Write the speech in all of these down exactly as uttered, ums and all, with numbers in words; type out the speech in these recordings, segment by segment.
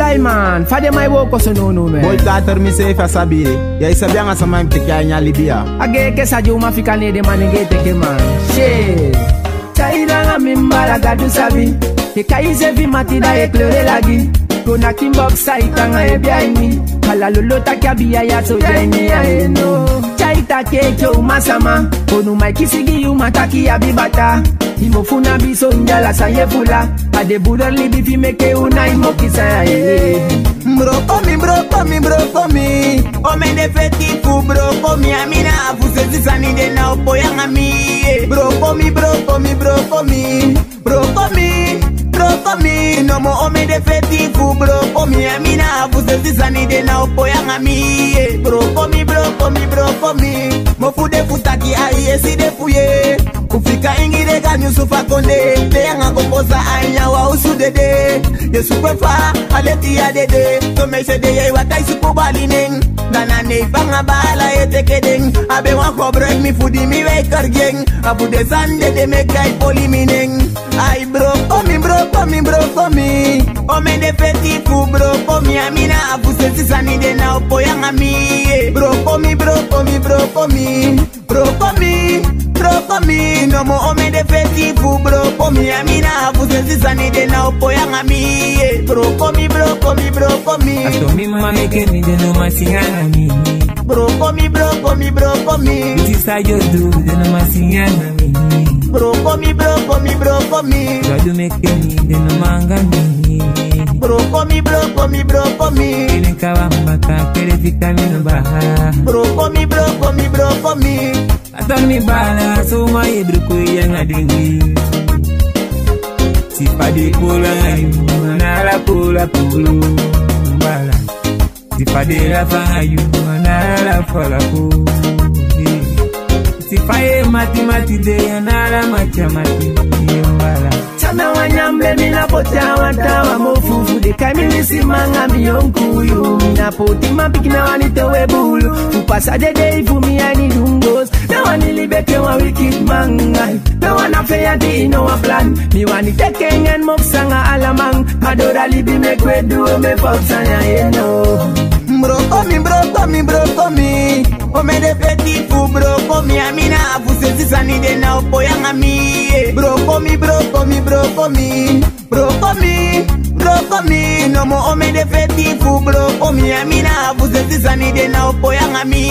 lie, man. Fade mai woko so no no man. Boy dater mi se fa sabire. Ya isabianga sama mtekia nya Libya. Age ke sa juma fika ne de manenge teke man. Shit. Tairanga mimbara gadu sabi. Ke kai se vi matida e pleurer la gui. Kona kimbok saitanga e biaini. Kala lolo takabia ya so jeni ai no. Chaita ke cho masama. Onu mai kisigi u mataki ya bibata. Imofuna biso njala sayefula Adebura libi fimeke una imokisa eh. Broko mi, broko mi, broko mi Omene fetiku broko mi Amina afusezi sanide na opo yanga mi Broko mi, broko mi, broko mi Broko mi, broko mi Nomo omene fetiku broko mi Amina afusezi sanide na opo yanga mi Broko mi, broko mi, broko mi Mofude futaki aie side fuye Kufika ingire ganyu sufa konde Deyanga kukosa ainyawa usudede Yesu kwefa aleti ya dede Tomeshe deye wataisi kubalineng Danane banga bala etekedeng Abe wako break mi fudi mi wekar geng Abude sande de mekai polimineng Ay broko mi broko mi broko mi Omende fetiku broko mi Amina abuse sisanide na opo yanga mi Broko mi broko mi broko mi Broko mi broko mi No mo omende fetiku broko mi Amina abuse sisanide na opo yanga mi Broko mi broko mi broko mi Ato mi mame kemi de no masingana mi Broko mi broko mi broko mi Bitisa yodu de no masingana mi Broko mi, broko mi, broko mi Jadu meke mi, de no manga mi Broko mi, broko mi, broko mi Kele kawambaka, kele fika mi no baha Broko mi, broko mi, broko mi Aton mi bala, suma ye broko yanga dengi Sipa de kola ngayu, nala kola polo Mbala, sipa de lafa ngayu, nala kola polo Sipaye mati mati de nala macha mati mbala Chana wanyamble minapota watawa mofufu De kamini simanga miyonkuyu Minapoti mapiki na wanitewe bulu Fupasa dede ifu miyani dungos Na wanilibeke wa wicked mangai Na wanafeya di ino wa plan Mi waniteke ngen mopsanga alamang Kadora libi mekwe duo mepopsanya eno Broko mi, broko mi, broko mi Omede fetiku broko mi Amina afusezi sanide na opo yanga mi Broko mi, broko mi, broko mi Broko mi, broko mi Nomo omede fetiku broko mi Amina afusezi sanide na opo yanga mi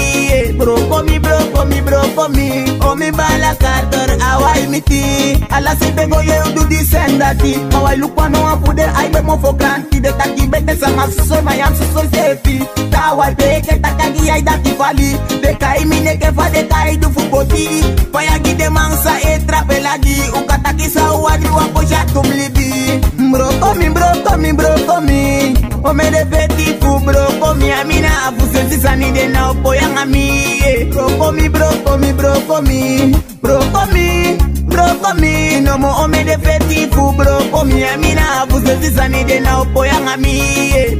Broko mi, broko mi, broko mi Omi bala kator awai miti Ala sebe goye udu disendati Awai lukwa no afude aibe mo for granted Taki bete sama suso mayam suso sefi Tawai peke takagi aida kifali Dekai mineke fa dekai du fukoti Payagi de mansa etra pelagi Ukataki sa uwadri wako shatum libi Broko mi, broko mi, broko mi Omede fetiku broko mi Amina afusezi sanide na opo yanga mi Broko mi, broko mi, broko mi Broko mi, broko mi Nomo omede fetiku broko mi Amina afusezi sanide na opo yanga mi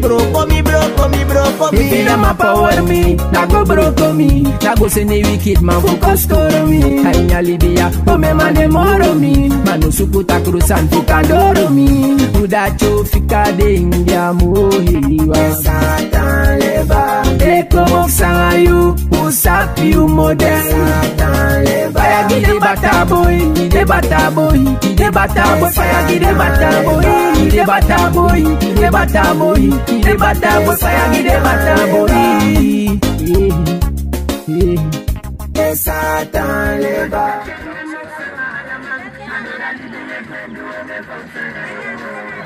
Broko mi, broko mi, broko mi If you don't power me, na go broko mi Na go sene wicked man focus toro mi Kainya Libya, ome mane moro mi Manu suku takrusan fukadoro mi Udacho fika de India mohiwa Satan leba Eko mofsanga yu, usapi yu model Satan leba Faya gide bata boy, gide bata boy Gide bata boy, faya gide bata boy Gide bata boy, gide bata boy Gide bata boy, faya gide bata boy Body. Yeah, yeah. Yes, I don't live up.